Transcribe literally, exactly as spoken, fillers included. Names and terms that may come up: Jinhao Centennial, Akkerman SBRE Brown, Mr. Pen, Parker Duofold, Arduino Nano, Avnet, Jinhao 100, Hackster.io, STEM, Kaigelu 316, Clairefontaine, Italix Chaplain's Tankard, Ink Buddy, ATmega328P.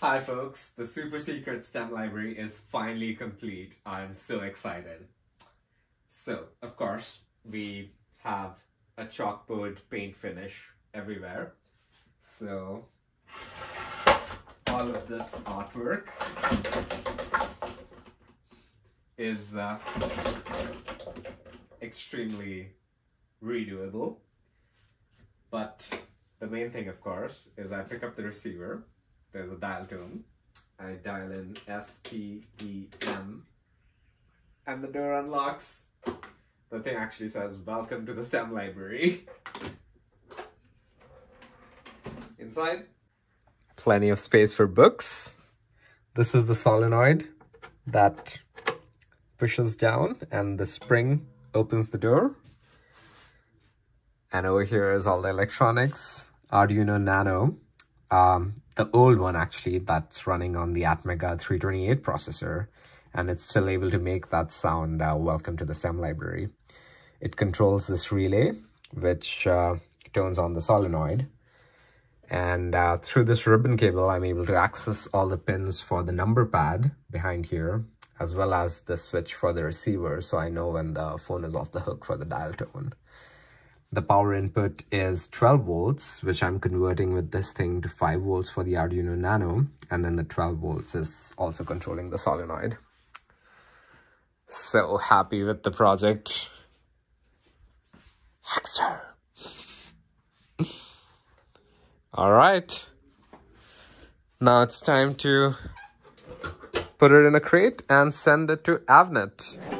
Hi folks, the super secret STEM library is finally complete. I'm so excited. So, of course, we have a chalkboard paint finish everywhere. So, all of this artwork is uh, extremely redoable. But the main thing, of course, is I pick up the receiver. There's a dial tone. I dial in S T E M and the door unlocks. The thing actually says, "Welcome to the STEM library." Inside, plenty of space for books. This is the solenoid that pushes down and the spring opens the door. And over here is all the electronics. Arduino Nano. Um, the old one actually, that's running on the ATmega three twenty-eight processor, and it's still able to make that sound, uh, "Welcome to the STEM library." It controls this relay, which uh, turns on the solenoid. And uh, through this ribbon cable, I'm able to access all the pins for the number pad behind here, as well as the switch for the receiver, so I know when the phone is off the hook for the dial tone. The power input is twelve volts, which I'm converting with this thing to five volts for the Arduino Nano. And then the twelve volts is also controlling the solenoid. So happy with the project. Hackster. All right. Now it's time to put it in a crate and send it to Avnet.